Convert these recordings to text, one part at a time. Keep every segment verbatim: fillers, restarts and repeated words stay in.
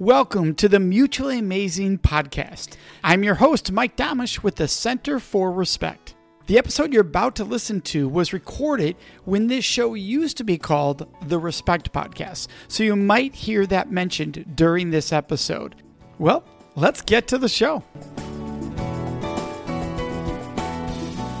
Welcome to the Mutually Amazing Podcast. I'm your host, Mike Domitrz, with the Center for Respect. The episode you're about to listen to was recorded when this show used to be called The Respect Podcast, so you might hear that mentioned during this episode. Well, let's get to the show.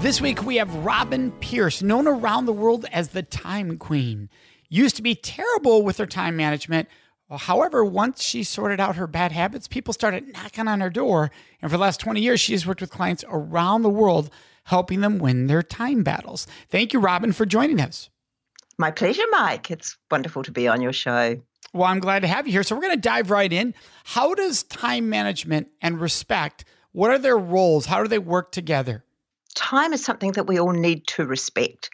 This week, we have Robyn Pearce, known around the world as the Time Queen. Used to be terrible with her time management. However, once she sorted out her bad habits, people started knocking on her door. And for the last twenty years, she has worked with clients around the world, helping them win their time battles. Thank you, Robyn, for joining us. My pleasure, Mike. It's wonderful to be on your show. Well, I'm glad to have you here. So we're going to dive right in. How does time management and respect, what are their roles? How do they work together? Time is something that we all need to respect.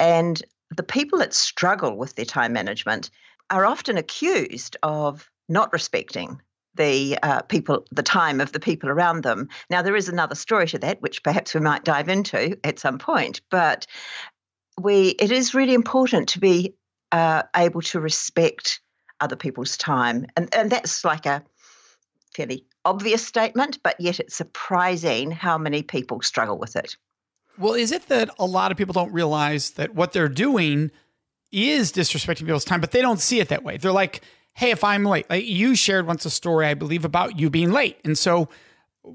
And the people that struggle with their time management are often accused of not respecting the uh, people, the time of the people around them. Now, there is another story to that, which perhaps we might dive into at some point. But we, it is really important to be uh, able to respect other people's time. And, and that's like a fairly obvious statement, but yet it's surprising how many people struggle with it. Well, is it that a lot of people don't realize that what they're doing is disrespecting people's time, but they don't see it that way? They're like, hey, if I'm late, like you shared once a story, I believe, about you being late. And so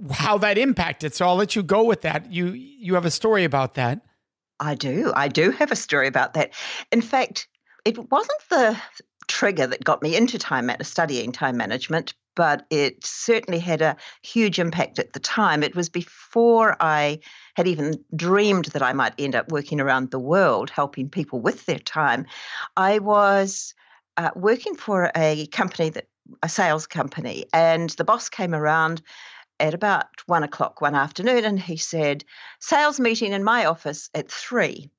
how that impacted. So I'll let you go with that. You you have a story about that. I do. I do have a story about that. In fact, it wasn't the trigger that got me into time studying time management, but it certainly had a huge impact at the time. It was before I had even dreamed that I might end up working around the world, helping people with their time. I was uh, working for a company, that a sales company, and the boss came around at about one o'clock one afternoon, and he said, sales meeting in my office at three.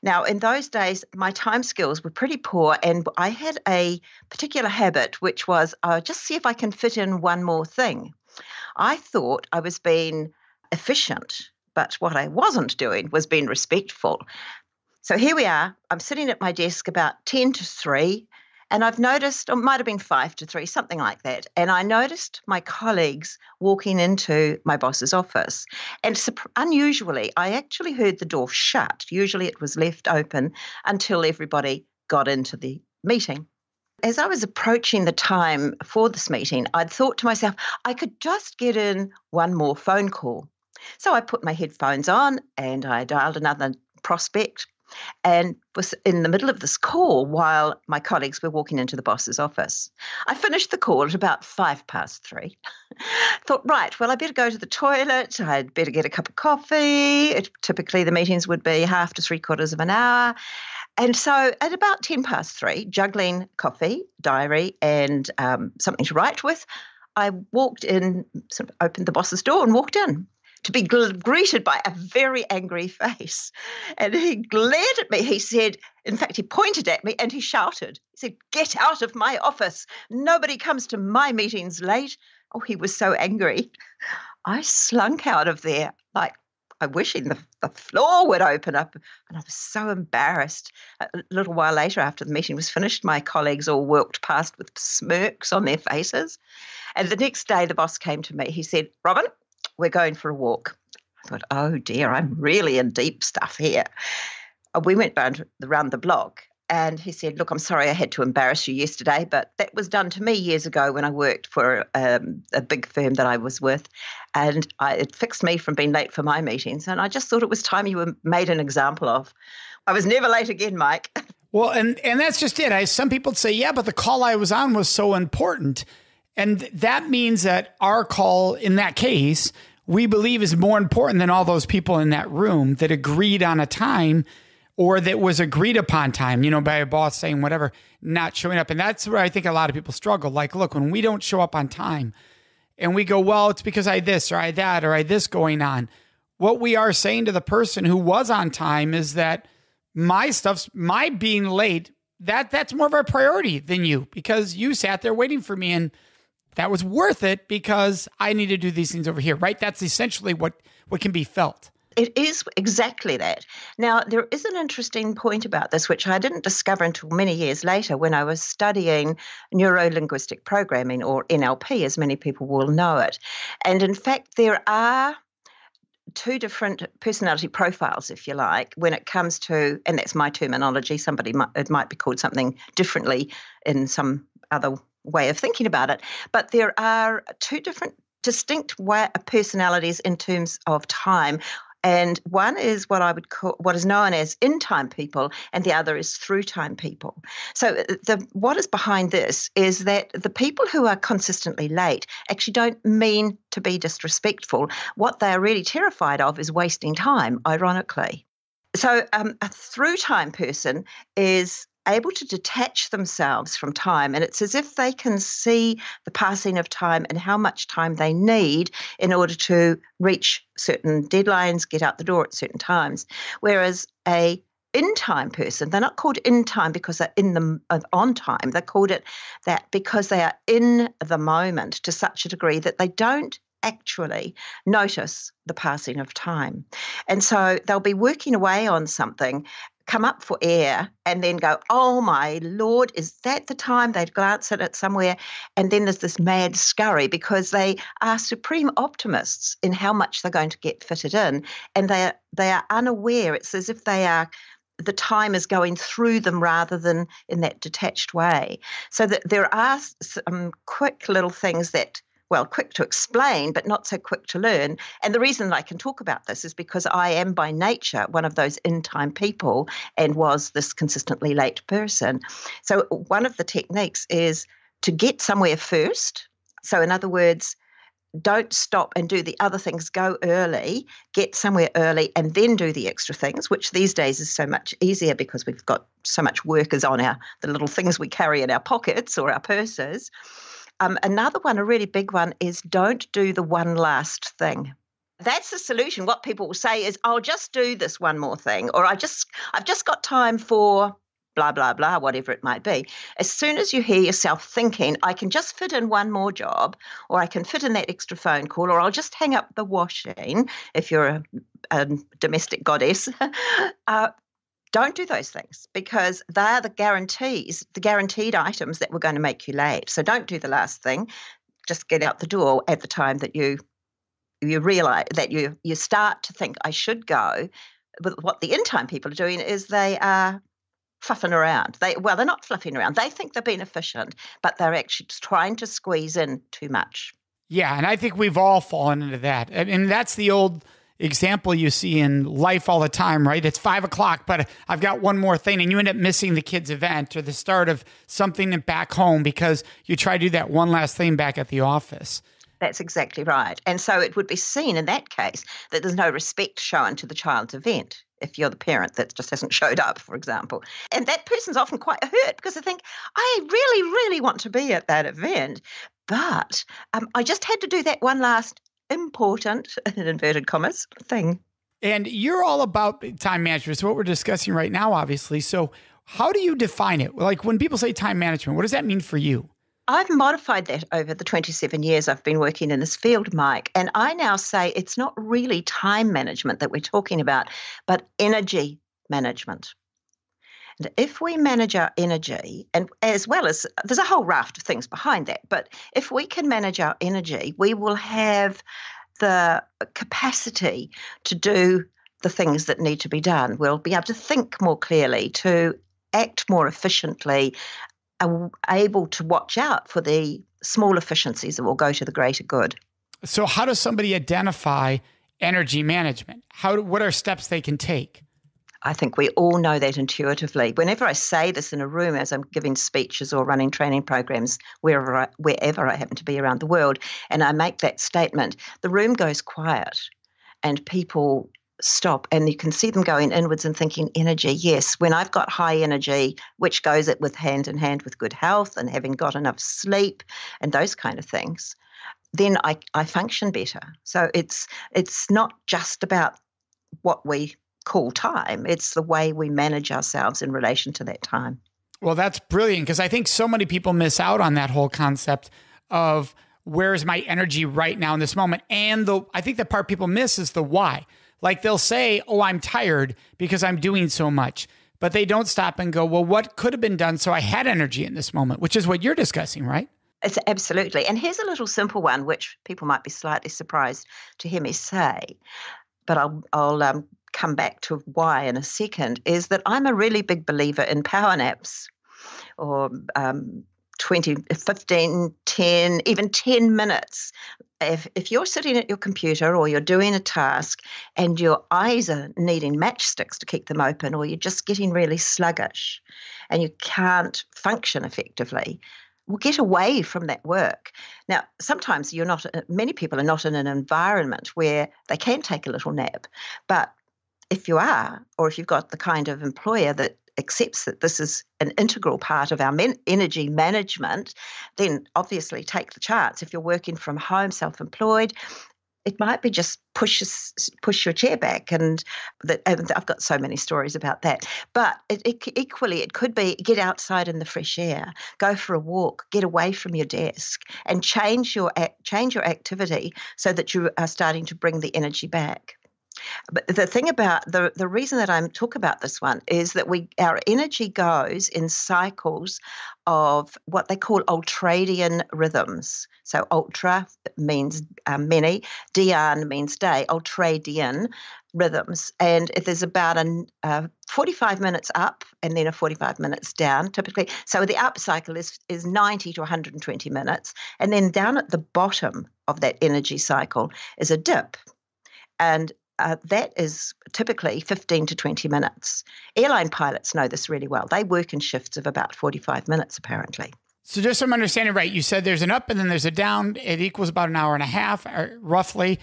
Now, in those days, my time skills were pretty poor, and I had a particular habit, which was, I'll just see if I can fit in one more thing. I thought I was being efficient, but what I wasn't doing was being respectful. So here we are. I'm sitting at my desk about ten to three, and I've noticed, or it might have been five to three, something like that, and I noticed my colleagues walking into my boss's office. And unusually, I actually heard the door shut. Usually it was left open until everybody got into the meeting. As I was approaching the time for this meeting, I'd thought to myself, I could just get in one more phone call. So I put my headphones on and I dialed another prospect, and was in the middle of this call while my colleagues were walking into the boss's office. I finished the call at about five past three. Thought, right, well, I better go to the toilet. I'd better get a cup of coffee. It, typically, the meetings would be half to three quarters of an hour. And so at about ten past three, juggling coffee, diary, and um, something to write with, I walked in, sort of opened the boss's door and walked in, to be gl- greeted by a very angry face. And he glared at me. He said, in fact, he pointed at me and he shouted. He said, get out of my office. Nobody comes to my meetings late. Oh, he was so angry. I slunk out of there, like I'm wishing the, the floor would open up. And I was so embarrassed. A little while later, after the meeting was finished, my colleagues all walked past with smirks on their faces. And the next day, the boss came to me. He said, Robyn, we're going for a walk. I thought, oh dear, I'm really in deep stuff here. We went round, around the block and he said, look, I'm sorry I had to embarrass you yesterday, but that was done to me years ago when I worked for um, a big firm that I was with, and I, it fixed me from being late for my meetings, and I just thought it was time you were made an example of. I was never late again, Mike. Well, and, and that's just it. I, some people say, yeah, but the call I was on was so important. And that means that our call in that case, we believe is more important than all those people in that room that agreed on a time or that was agreed upon time, you know, by a boss saying whatever, not showing up. And that's where I think a lot of people struggle. Like, look, when we don't show up on time and we go, well, it's because I had this or I had that or I had this going on. What we are saying to the person who was on time is that my stuff's, my being late, that that's more of a priority than you, because you sat there waiting for me and that was worth it because I need to do these things over here, right? That's essentially what, what can be felt. It is exactly that. Now, there is an interesting point about this, which I didn't discover until many years later when I was studying neuro-linguistic programming, or N L P, as many people will know it. And in fact, there are two different personality profiles, if you like, when it comes to, and that's my terminology, somebody might, it might be called something differently in some other way of thinking about it, but there are two different distinct way, personalities in terms of time. And one is what I would call what is known as in-time people, and the other is through-time people. So the what is behind this is that the people who are consistently late actually don't mean to be disrespectful. What they are really terrified of is wasting time, ironically. So um, a through-time person is able to detach themselves from time, and it's as if they can see the passing of time and how much time they need in order to reach certain deadlines, get out the door at certain times. Whereas a in-time person, they're not called in-time because they're in the on time. They're called it that because they are in the moment to such a degree that they don't actually notice the passing of time. And so they'll be working away on something, come up for air, and then go, oh my Lord, is that the time? They'd glance at it somewhere, and then there's this mad scurry because they are supreme optimists in how much they're going to get fitted in, and they are, they are unaware. It's as if they are, the time is going through them rather than in that detached way. So that there are some quick little things that, well, quick to explain, but not so quick to learn. And the reason that I can talk about this is because I am by nature one of those in-time people and was this consistently late person. So one of the techniques is to get somewhere first. So in other words, don't stop and do the other things. Go early, get somewhere early, and then do the extra things, which these days is so much easier because we've got so much work is on our the little things we carry in our pockets or our purses. Um, another one, a really big one, is don't do the one last thing. That's the solution. What people will say is, I'll just do this one more thing, or I just, I've just got time for blah, blah, blah, whatever it might be. As soon as you hear yourself thinking, I can just fit in one more job, or I can fit in that extra phone call, or I'll just hang up the washing, if you're a, a domestic goddess, uh, don't do those things because they are the guarantees, the guaranteed items that were going to make you late. So don't do the last thing. Just get out the door at the time that you you realize that you you start to think I should go. But what the in-time people are doing is they are fluffing around. They well, they're not fluffing around. They think they're being efficient, but they're actually just trying to squeeze in too much. Yeah, and I think we've all fallen into that. I mean, that's the old example you see in life all the time, right? It's five o'clock, but I've got one more thing, and you end up missing the kid's event or the start of something back home because you try to do that one last thing back at the office. That's exactly right. And so it would be seen in that case that there's no respect shown to the child's event if you're the parent that just hasn't showed up, for example. And that person's often quite hurt because they think, I really, really want to be at that event, but um, I just had to do that one last important, in inverted commas, thing. And you're all about time management. So what we're discussing right now, obviously. So how do you define it? Like when people say time management, what does that mean for you? I've modified that over the twenty-seven years I've been working in this field, Mike. And I now say it's not really time management that we're talking about, but energy management. And if we manage our energy, and as well as there's a whole raft of things behind that, but if we can manage our energy, we will have the capacity to do the things that need to be done. We'll be able to think more clearly, to act more efficiently, able to watch out for the small efficiencies that will go to the greater good. So how does somebody identify energy management? How, what are steps they can take? I think we all know that intuitively. Whenever I say this in a room as I'm giving speeches or running training programs wherever I, wherever I happen to be around the world, and I make that statement, the room goes quiet and people stop, and you can see them going inwards and thinking energy. Yes, when I've got high energy, which goes with hand in hand with good health and having got enough sleep and those kind of things, then I, I function better. So it's it's not just about what we call time. It's the way we manage ourselves in relation to that time. Well, that's brilliant because I think so many people miss out on that whole concept of where is my energy right now in this moment. And the I think the part people miss is the why. Like they'll say, oh, I'm tired because I'm doing so much, but they don't stop and go, well, what could have been done so I had energy in this moment, which is what you're discussing, right? It's absolutely. And here's a little simple one, which people might be slightly surprised to hear me say, but I'll, I'll um, come back to why in a second, is that I'm a really big believer in power naps or um twenty, fifteen, ten, even ten minutes. If if you're sitting at your computer or you're doing a task and your eyes are needing matchsticks to keep them open, or you're just getting really sluggish and you can't function effectively, well, get away from that work. Now, sometimes you're not, many people are not in an environment where they can take a little nap, but if you are, or if you've got the kind of employer that accepts that this is an integral part of our men- energy management, then obviously take the chance. If you're working from home, self-employed, it might be just push push your chair back. And, the, and I've got so many stories about that. But it, it, equally, it could be get outside in the fresh air, go for a walk, get away from your desk, and change your change your activity so that you are starting to bring the energy back. But the thing about the, the reason that I'm talking about this one is that we our energy goes in cycles of what they call ultradian rhythms. So ultra means uh, many, dian means day, ultradian rhythms. And if there's about a uh, forty-five minutes up and then a forty-five minutes down typically. So the up cycle is, is ninety to one hundred twenty minutes. And then down at the bottom of that energy cycle is a dip. And Uh, that is typically fifteen to twenty minutes. Airline pilots know this really well. They work in shifts of about forty-five minutes, apparently. So just so I'm understanding right, you said there's an up and then there's a down. It equals about an hour and a half, or roughly.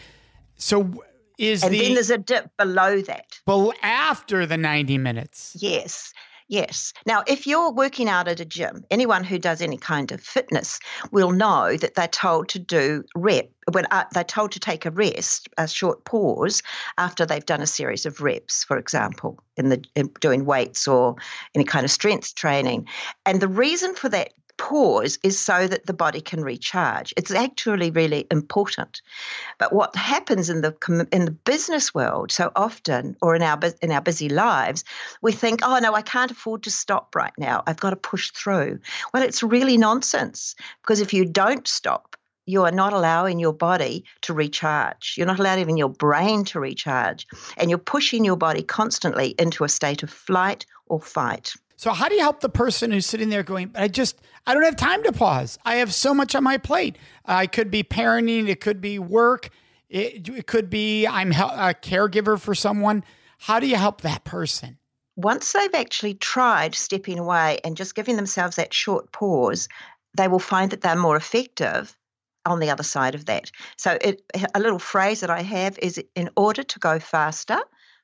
So is and the... And then there's a dip below that. Below, after the ninety minutes. Yes, yes. Now, if you're working out at a gym, anyone who does any kind of fitness will know that they're told to do reps. When uh, they're told to take a rest, a short pause after they've done a series of reps, for example, in the in doing weights or any kind of strength training. And the reason for that pause is so that the body can recharge. It's actually really important. But what happens in the in the business world so often, or in our in our busy lives, we think, oh no, I can't afford to stop right now. I've got to push through. Well, it's really nonsense, because if you don't stop, you are not allowing your body to recharge. You're not allowing even your brain to recharge. And you're pushing your body constantly into a state of flight or fight. So how do you help the person who's sitting there going, I just, I don't have time to pause. I have so much on my plate. Uh, I could be parenting. It could be work. It, it could be I'm he- a caregiver for someone. How do you help that person? Once they've actually tried stepping away and just giving themselves that short pause, they will find that they're more effective on the other side of that. So it, a little phrase that I have is, in order to go faster,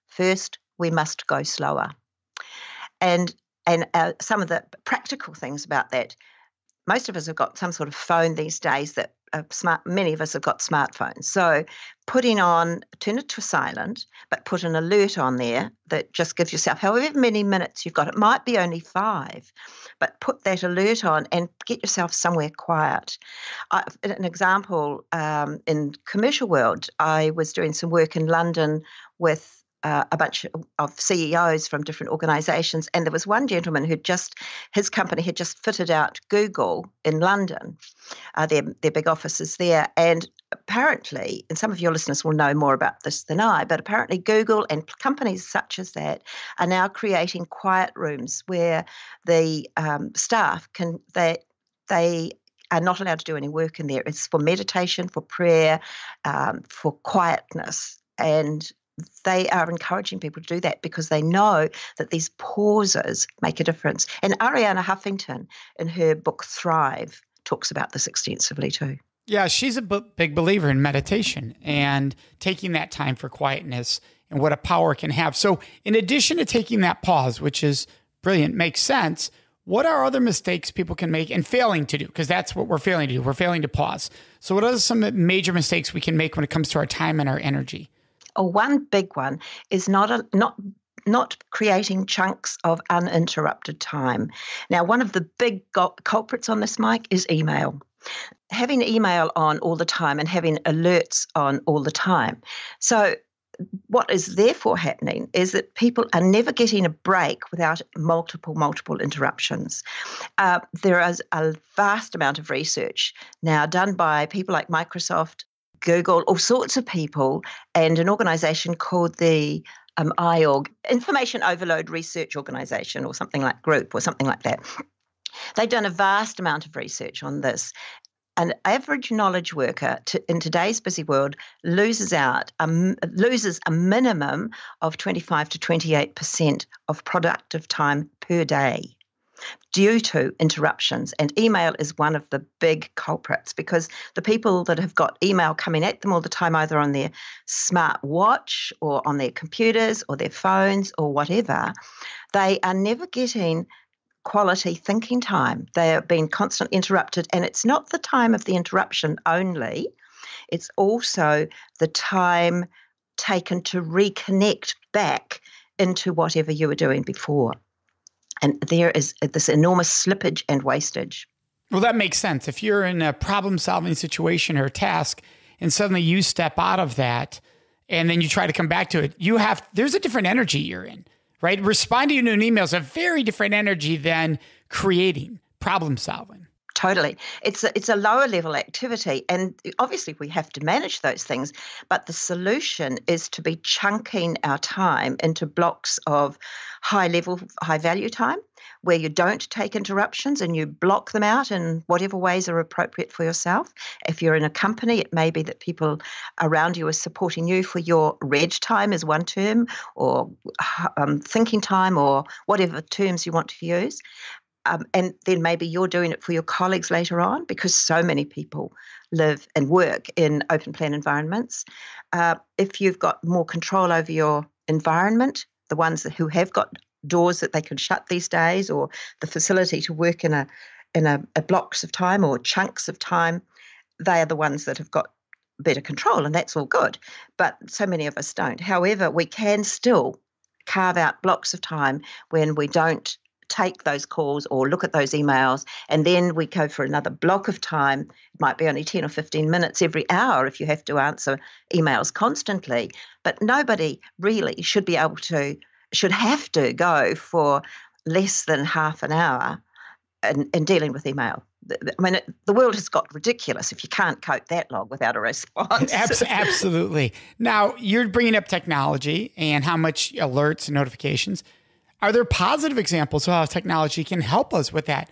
first we must go slower. And and uh, some of the practical things about that, most of us have got some sort of phone these days that uh, smart. Many of us have got smartphones. So putting on, turn it to silent, but put an alert on there that just gives yourself however many minutes you've got. It might be only five, but put that alert on and get yourself somewhere quiet. I, an example, um, in commercial world, I was doing some work in London with Uh, a bunch of C E Os from different organisations. And there was one gentleman who just, his company had just fitted out Google in London, uh, their, their big offices there. And apparently, and some of your listeners will know more about this than I, but apparently Google and companies such as that are now creating quiet rooms where the um, staff can, they, they are not allowed to do any work in there. It's for meditation, for prayer, um, for quietness. And they are encouraging people to do that because they know that these pauses make a difference. And Ariana Huffington, in her book Thrive, talks about this extensively too. Yeah, she's a b- big believer in meditation and taking that time for quietness and what a power can have. So in addition to taking that pause, which is brilliant, makes sense, what are other mistakes people can make and failing to do? Because that's what we're failing to do. We're failing to pause. So what are some major mistakes we can make when it comes to our time and our energy? Or oh, one big one is not a, not not creating chunks of uninterrupted time. Now, one of the big go- culprits on this, Mike, is email. Having email on all the time and having alerts on all the time. So what is therefore happening is that people are never getting a break without multiple, multiple interruptions. Uh, there is a vast amount of research now done by people like Microsoft, Google, all sorts of people, and an organization called the um, I O R G, Information Overload Research Organization, or something like group or something like that. They've done a vast amount of research on this. An average knowledge worker to, in today's busy world loses out, um, loses a minimum of twenty-five to twenty-eight percent of productive time per day due to interruptions. And email is one of the big culprits, because the people that have got email coming at them all the time, either on their smart watch or on their computers or their phones or whatever, they are never getting quality thinking time. They are being constantly interrupted, and it's not the time of the interruption only. It's also the time taken to reconnect back into whatever you were doing before. And there is this enormous slippage and wastage. Well, that makes sense. If you're in a problem-solving situation or task, and suddenly you step out of that, and then you try to come back to it, you have there's a different energy you're in. Right? Responding to an email is a very different energy than creating, problem solving. Totally. It's a, it's a lower level activity. And obviously we have to manage those things. But the solution is to be chunking our time into blocks of high level, high value time, where you don't take interruptions and you block them out in whatever ways are appropriate for yourself. If you're in a company, it may be that people around you are supporting you for your red time is one term, or um, thinking time, or whatever terms you want to use. Um, and then maybe you're doing it for your colleagues later on, because so many people live and work in open plan environments. Uh, if you've got more control over your environment, the ones who have got doors that they can shut these days, or the facility to work in a in a, a blocks of time or chunks of time, they are the ones that have got better control, and that's all good. But so many of us don't. However, we can still carve out blocks of time when we don't take those calls or look at those emails, and then we go for another block of time. It might be only ten or fifteen minutes every hour if you have to answer emails constantly, but nobody really should be able to, should have to go for less than half an hour in, in dealing with email. I mean, it, the world has got ridiculous if you can't cope that long without a response. Absolutely. Now, you're bringing up technology and how much alerts and notifications. Are there positive examples of how technology can help us with that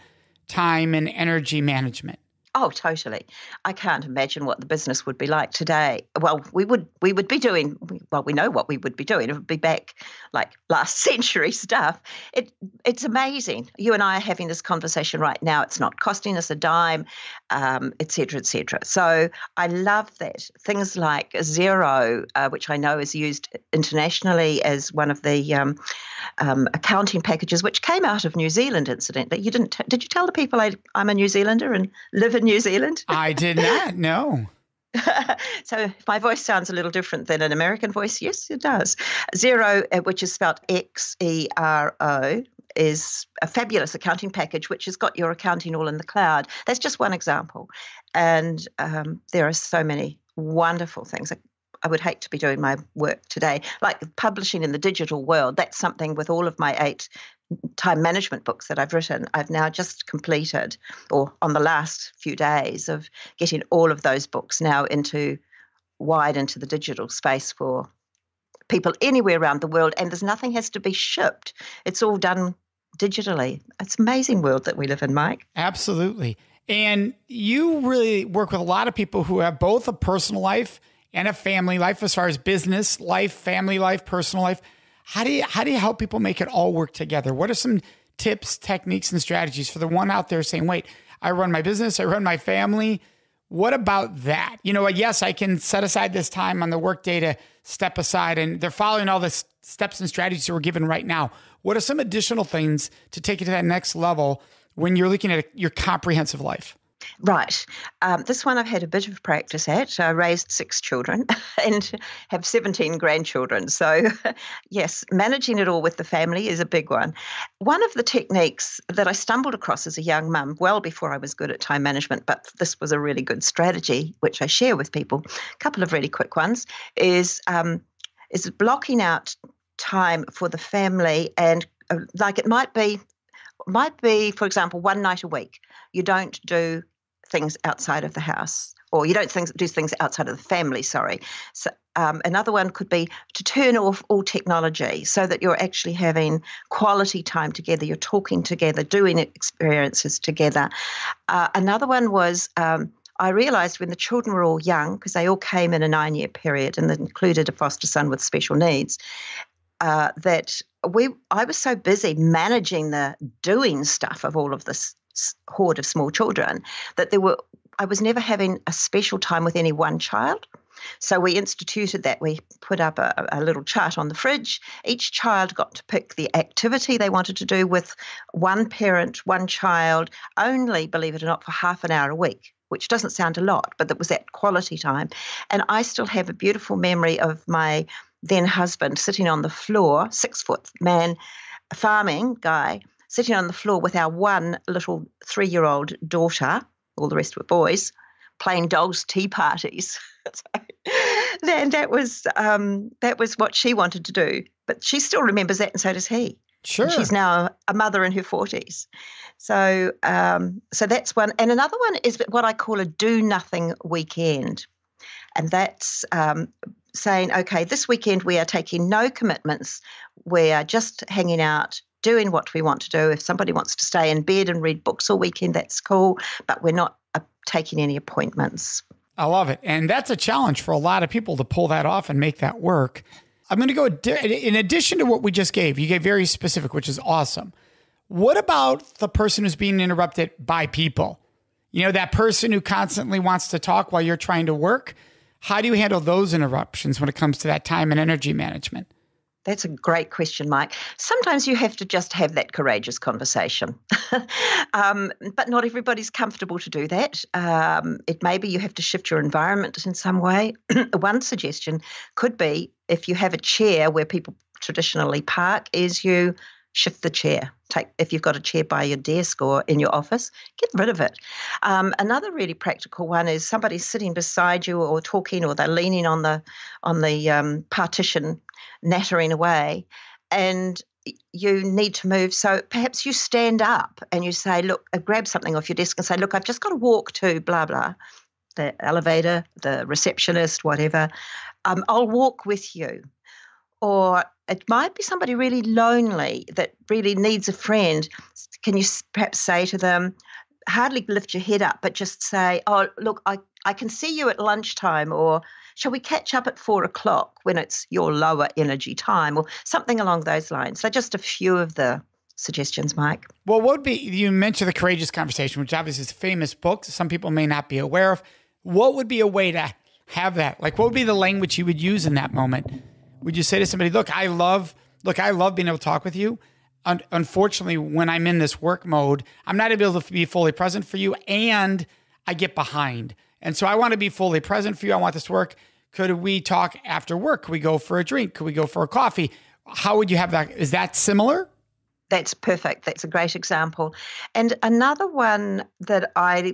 time and energy management? Oh, totally. I can't imagine what the business would be like today. Well, we would we would be doing, well, we know what we would be doing. It would be back like last century stuff. It It's amazing. You and I are having this conversation right now. It's not costing us a dime, um, et cetera, et cetera. So I love that. Things like Xero, uh, which I know is used internationally as one of the um, um, accounting packages, which came out of New Zealand, incidentally. You didn't? T- did you tell the people I, I'm a New Zealander and live in New Zealand? I did not, no. So my voice sounds a little different than an American voice. Yes, it does. Xero, which is spelled X E R O, is a fabulous accounting package which has got your accounting all in the cloud. That's just one example. And um, there are so many wonderful things. I, I would hate to be doing my work today. Like publishing in the digital world, that's something with all of my eight time management books that I've written, I've now just completed, or on the last few days, of getting all of those books now into wide into the digital space for people anywhere around the world. And there's nothing has to be shipped. It's all done digitally. It's an amazing world that we live in, Mike. Absolutely. And you really work with a lot of people who have both a personal life and a family life, as far as business life, family life, personal life. How do you, how do you help people make it all work together? What are some tips, techniques, and strategies for the one out there saying, wait, I run my business, I run my family. What about that? You know, yes, I can set aside this time on the workday to step aside, and they're following all the steps and strategies that we're given right now. What are some additional things to take it to that next level when you're looking at your comprehensive life? Right. Um, this one I've had a bit of practice at. I raised six children and have seventeen grandchildren. So yes, managing it all with the family is a big one. One of the techniques that I stumbled across as a young mum, well before I was good at time management, but this was a really good strategy, which I share with people, a couple of really quick ones, is um, is blocking out time for the family. And uh, like it might be, might be, for example, one night a week, you don't do things outside of the house, or you don't things, do things outside of the family, sorry. So um, another one could be to turn off all technology so that you're actually having quality time together, you're talking together, doing experiences together. Uh, another one was um, I realised when the children were all young, because they all came in a nine-year period and that included a foster son with special needs, uh, that we I was so busy managing the doing stuff of all of this horde of small children that there were I was never having a special time with any one child. So we instituted that. We put up a, a little chart on the fridge. Each child got to pick the activity they wanted to do with one parent, one child, only, believe it or not, for half an hour a week, which doesn't sound a lot, but that was that quality time. And I still have a beautiful memory of my then husband sitting on the floor, six-foot man, farming guy, sitting on the floor with our one little three-year-old daughter, all the rest were boys, playing dolls' tea parties. So, then that was um, that was what she wanted to do. But she still remembers that, and so does he. Sure. And she's now a mother in her forties. So um, so that's one. And another one is what I call a do-nothing weekend. And that's um, saying, okay, this weekend we are taking no commitments. We are just hanging out, doing what we want to do. If somebody wants to stay in bed and read books all weekend, that's cool, but we're not uh, taking any appointments. I love it. And that's a challenge for a lot of people to pull that off and make that work. I'm going to go, di- in addition to what we just gave, you gave very specific, which is awesome. What about the person who's being interrupted by people? You know, that person who constantly wants to talk while you're trying to work. How do you handle those interruptions when it comes to that time and energy management? That's a great question, Mike. Sometimes you have to just have that courageous conversation, um, but not everybody's comfortable to do that. Um, it may be you have to shift your environment in some way. One suggestion could be, if you have a chair where people traditionally park, is you shift the chair. Take, if you've got a chair by your desk or in your office, get rid of it. Um, another really practical one is somebody's sitting beside you or talking, or they're leaning on the on the um, partition, nattering away, and you need to move. So perhaps you stand up and you say, look, grab something off your desk and say, look, I've just got to walk to blah, blah, the elevator, the receptionist, whatever. Um, I'll walk with you. Or it might be somebody really lonely that really needs a friend. Can you perhaps say to them, hardly lift your head up, but just say, oh, look, I, I can see you at lunchtime, or shall we catch up at four o'clock when it's your lower energy time, or something along those lines. So just a few of the suggestions, Mike. Well, what would be, you mentioned The Courageous Conversation, which obviously is a famous book some people may not be aware of. What would be a way to have that? Like, what would be the language you would use in that moment? Would you say to somebody, look, I love, look, I love being able to talk with you. Unfortunately, when I'm in this work mode, I'm not able to be fully present for you, and I get behind. And so I want to be fully present for you. I want this to work. Could we talk after work? Could we go for a drink? Could we go for a coffee? How would you have that? Is that similar? That's perfect. That's a great example. And another one that I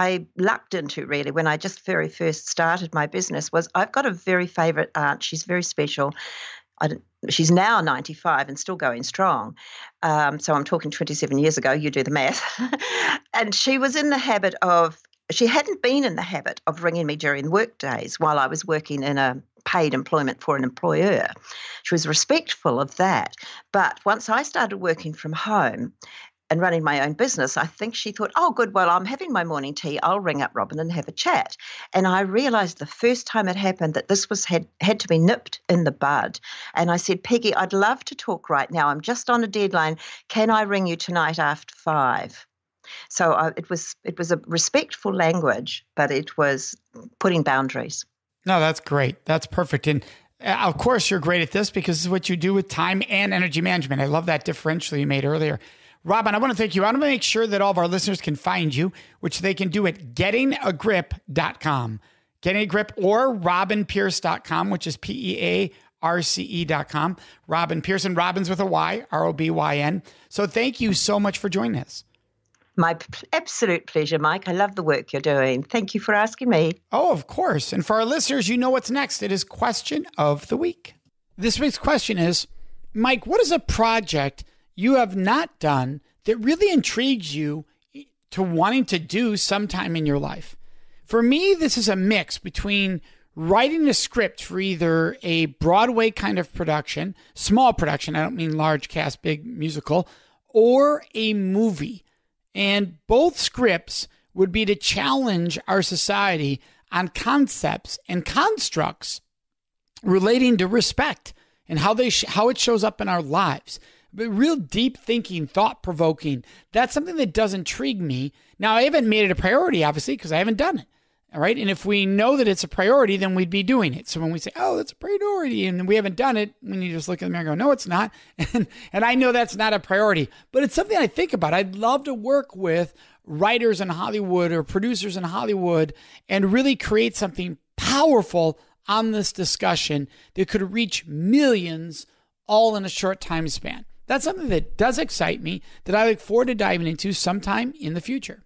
I lucked into really when I just very first started my business was, I've got a very favorite aunt. She's very special. I she's now ninety-five and still going strong. Um, so I'm talking twenty-seven years ago. You do the math. And she was in the habit of, she hadn't been in the habit of ringing me during work days while I was working in a paid employment for an employer. She was respectful of that. But once I started working from home and running my own business, I think she thought, oh, good, well, I'm having my morning tea. I'll ring up Robyn and have a chat. And I realized the first time it happened that this was had, had to be nipped in the bud. And I said, Peggy, I'd love to talk right now. I'm just on a deadline. Can I ring you tonight after five? So uh, it was it was a respectful language, but it was putting boundaries. No, that's great. That's perfect. And uh, of course, you're great at this because this is what you do with time and energy management. I love that differential you made earlier. Robyn, I want to thank you. I want to make sure that all of our listeners can find you, which they can do at getting a grip dot com. Getting a Grip, or robyn pearce dot com, which is P E A R C E dot com. Robyn Pearce, and Robyn's with a Y, R O B Y N. So thank you so much for joining us. My p- absolute pleasure, Mike. I love the work you're doing. Thank you for asking me. Oh, of course. And for our listeners, you know what's next. It is Question of the Week. This week's question is, Mike, what is a project you have not done that really intrigues you to wanting to do sometime in your life? For me, this is a mix between writing a script for either a Broadway kind of production, small production, I don't mean large cast, big musical, or a movie. And both scripts would be to challenge our society on concepts and constructs relating to respect and how they sh- how it shows up in our lives. But real deep thinking, thought-provoking, that's something that does intrigue me. Now, I haven't made it a priority, obviously, because I haven't done it. All right. And if we know that it's a priority, then we'd be doing it. So when we say, oh, that's a priority, and we haven't done it, when you just look at the mirror and go, no, it's not. And, and I know that's not a priority, but it's something I think about. I'd love to work with writers in Hollywood or producers in Hollywood and really create something powerful on this discussion that could reach millions all in a short time span. That's something that does excite me, that I look forward to diving into sometime in the future.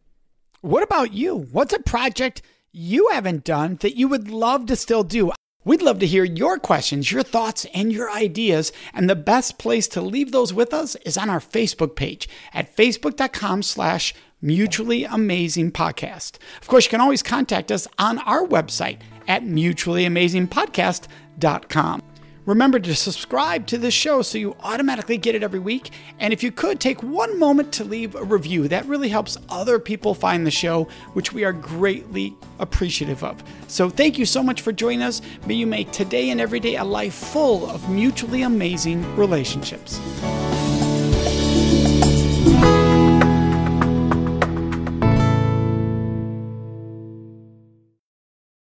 What about you? What's a project you haven't done that you would love to still do? We'd love to hear your questions, your thoughts, and your ideas. And the best place to leave those with us is on our Facebook page at facebook.com slash Mutually Amazing Podcast. Of course, you can always contact us on our website at mutually amazing podcast dot com. Remember to subscribe to this show so you automatically get it every week. And if you could, take one moment to leave a review. That really helps other people find the show, which we are greatly appreciative of. So thank you so much for joining us. May you make today and every day a life full of mutually amazing relationships.